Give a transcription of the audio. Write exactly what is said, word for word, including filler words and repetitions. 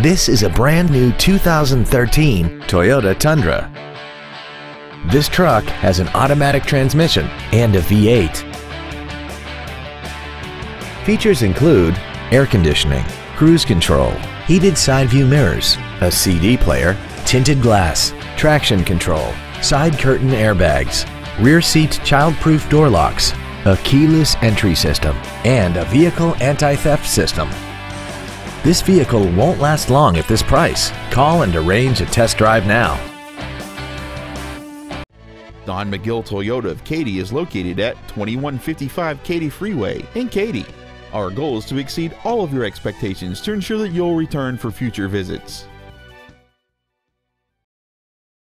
This is a brand new two thousand thirteen Toyota Tundra. This truck has an automatic transmission and a V eight. Features include air conditioning, cruise control, heated side view mirrors, a C D player, tinted glass, traction control, side curtain airbags, rear seat child-proof door locks, a keyless entry system, and a vehicle anti-theft system. This vehicle won't last long at this price. Call and arrange a test drive now. Don McGill Toyota of Katy is located at twenty-one fifty-five Katy Freeway in Katy. Our goal is to exceed all of your expectations to ensure that you'll return for future visits.